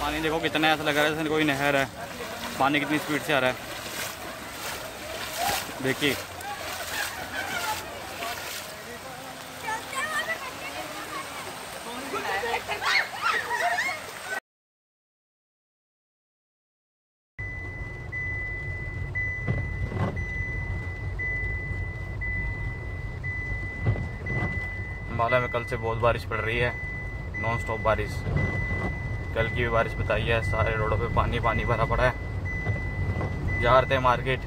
पानी देखो कितना ऐसा लग रहा है जैसे कोई नहर है। पानी कितनी स्पीड से आ रहा है, देखिए। अंबाला में कल से बहुत बारिश पड़ रही है, नॉन स्टॉप बारिश। कल की भी बारिश बताई है, सारे रोडों पे पानी पानी भरा पड़ा है। जा रहे थे मार्केट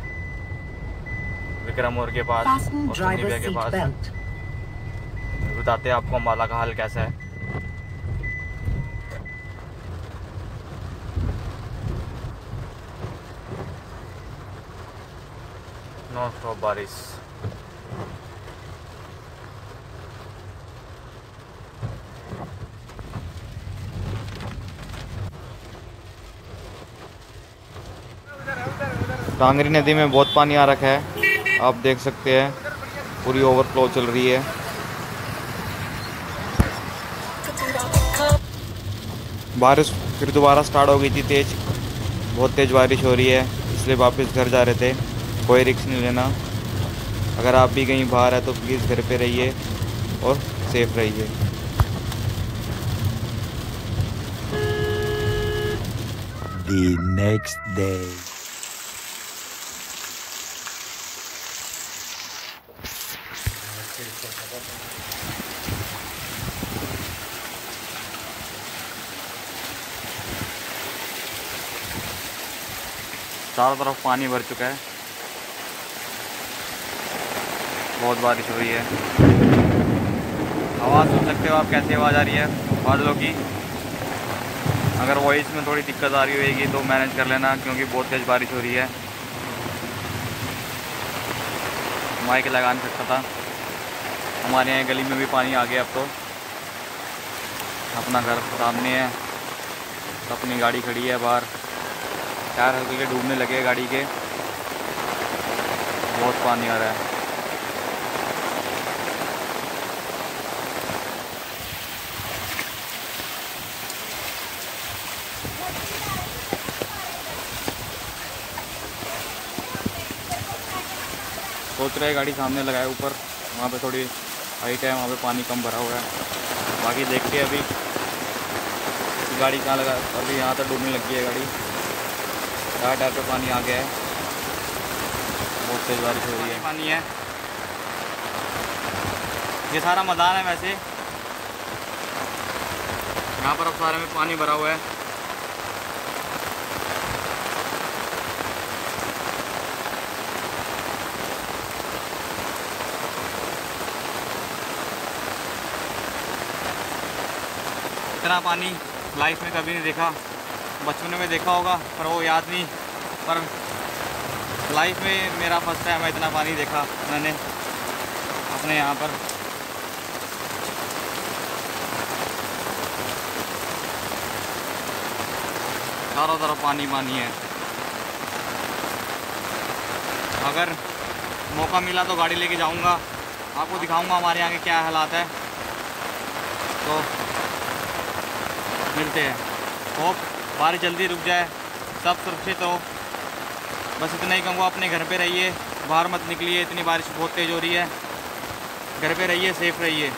विक्रम मोड़ के पास और सुनीबिया के पास। बताते हैं आपको अंबाला का हाल कैसा है। नॉन स्टॉप बारिश। टांगरी नदी में बहुत पानी आ रखा है, आप देख सकते हैं। पूरी ओवरफ्लो चल रही है। बारिश फिर दोबारा स्टार्ट हो गई थी, तेज, बहुत तेज बारिश हो रही है, इसलिए वापस घर जा रहे थे। कोई रिस्क नहीं लेना। अगर आप भी कहीं बाहर है तो प्लीज़ घर पे रहिए और सेफ रहिए। The next day. चारों तरफ पानी भर चुका है, बहुत बारिश हो रही है। आवाज़ सुन सकते हो आप, कैसी आवाज़ आ रही है बादलों की। अगर वॉइस में थोड़ी दिक्कत आ रही होगी तो मैनेज कर लेना, क्योंकि बहुत तेज़ बारिश हो रही है। माइक लगा नहीं सकता था। हमारे यहाँ गली में भी पानी आ गया। अब तो अपना घर सामने है, तो अपनी गाड़ी खड़ी है बाहर। टायर हल्के के डूबने लगे गाड़ी के, बहुत पानी आ रहा है। सोच रहे गाड़ी सामने लगाए ऊपर, वहाँ पे थोड़ी हाइट है, वहाँ पे पानी कम भरा हुआ है। बाकी देखते हैं अभी गाड़ी कहाँ लगा। अभी यहाँ तक डूबने लगी है गाड़ी, टायर पे पानी आ गया है, बहुत तेज बारिश हो रही है। पानी है, ये सारा मैदान है। वैसे यहाँ पर अब सारे में पानी भरा हुआ है। इतना पानी लाइफ में कभी नहीं देखा। बचपन में देखा होगा पर वो याद नहीं, पर लाइफ में मेरा फर्स्ट टाइम है इतना पानी देखा मैंने अपने यहाँ पर। चारों तरफ पानी पानी है। अगर मौका मिला तो गाड़ी लेके जाऊँगा, आपको दिखाऊँगा हमारे यहाँ के क्या हालात है। तो मिलते हैं, होप बारिश जल्दी रुक जाए, सब सुरक्षित हो। बस इतना ही कहूँगा, अपने घर पे रहिए, बाहर मत निकलिए। इतनी बारिश बहुत तेज़ हो रही है, घर पे रहिए, सेफ रहिए।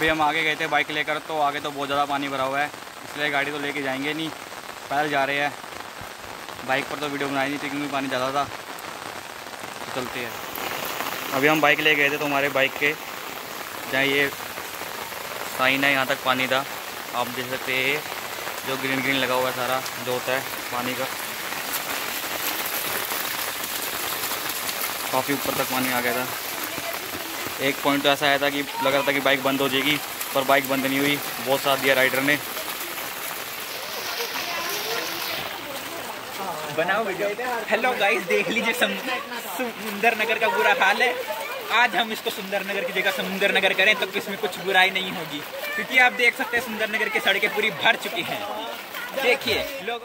अभी हम आगे गए थे बाइक लेकर, तो आगे तो बहुत ज़्यादा पानी भरा हुआ है, इसलिए गाड़ी तो लेके जाएंगे नहीं, पैदल जा रहे हैं। बाइक पर तो वीडियो बनाई नहीं थी क्योंकि पानी ज़्यादा था, तो चलती है। अभी हम बाइक ले गए थे, तो हमारे बाइक के जहाँ ये साइन है यहाँ तक पानी था। आप देख सकते हैं जो ग्रीन ग्रीन लगा हुआ है, सारा जो होता है पानी का। काफ़ी ऊपर तक पानी आ गया था। एक पॉइंट तो ऐसा आया था कि लग रहा था कि बाइक बंद हो जाएगी, पर बाइक बंद नहीं हुई, बहुत साथ दिया राइडर ने। बनाओ वीडियो। हेलो गाइस, देख लीजिए सुंदर नगर का बुरा हाल है। आज हम इसको सुंदर नगर की जगह समुंदर नगर करें तो इसमें कुछ बुराई नहीं होगी, क्योंकि आप देख सकते हैं सुंदर नगर की सड़कें पूरी भर चुकी हैं। देखिए लोग,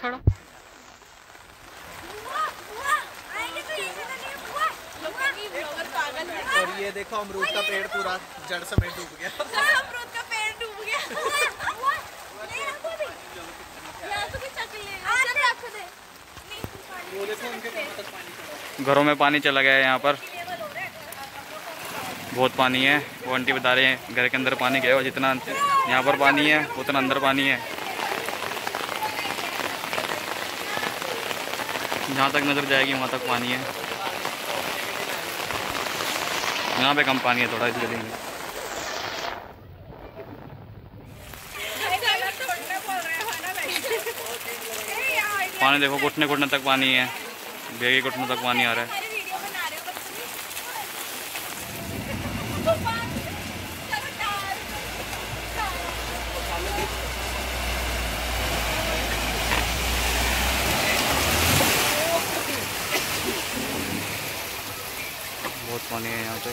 छोड़ो और ये देखो अमरूद का पेड़ पूरा जड़ समेत डूब गया। घरों में पानी चला गया है, यहाँ पर बहुत पानी है। वो आंटी बता रहे हैं घर के अंदर पानी गया, और जितना यहाँ पर पानी है उतना अंदर पानी है। जहाँ तक नजर जाएगी वहाँ तक पानी है। यहाँ पे कम पानी है थोड़ा, इस जगह में पानी देखो घुटने घुटने तक पानी है, बेगे घुटने तक पानी आ रहा है। बहुत पानी है यहाँ पे।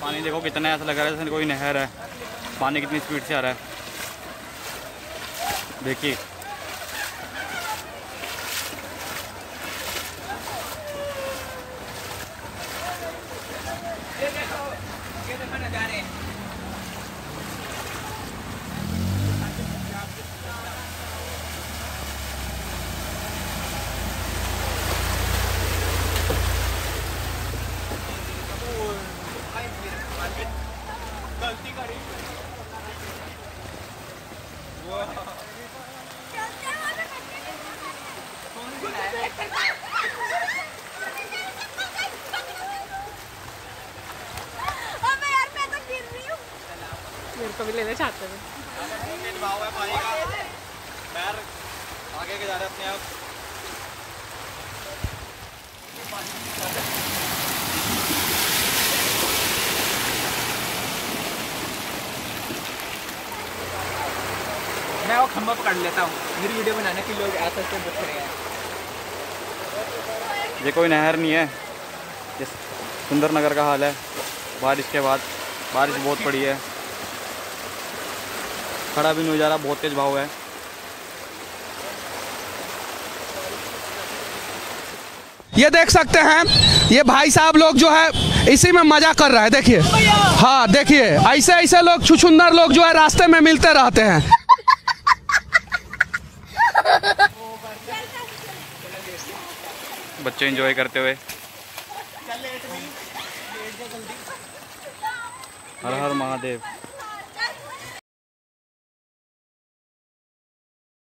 पानी देखो कितना, ऐसा लग रहा है जैसे कोई नहर है। पानी कितनी स्पीड से आ रहा है, देखिए। मेरे को भी लेना चाहते थे। आगे के जा रहे अपने आप। मैं वो खम्बा पकड़ लेता हूँ मेरी वीडियो बनाने के। लोग ऐसे ऐसे बच रहे हैं। ये कोई नहर नहीं है, ये सुंदर नगर का हाल है। बारिश के बाद बारिश बहुत पड़ी है, खड़ा भी नहीं हो जा रहा, बहुत तेज भाव है। ये देख सकते हैं, ये भाई साहब लोग जो है इसी में मजा कर रहा है। देखिए, हाँ देखिए, ऐसे ऐसे लोग छुछुंदर लोग जो है रास्ते में मिलते रहते हैं। बच्चे एंजॉय करते हुए। हर हर महादेव।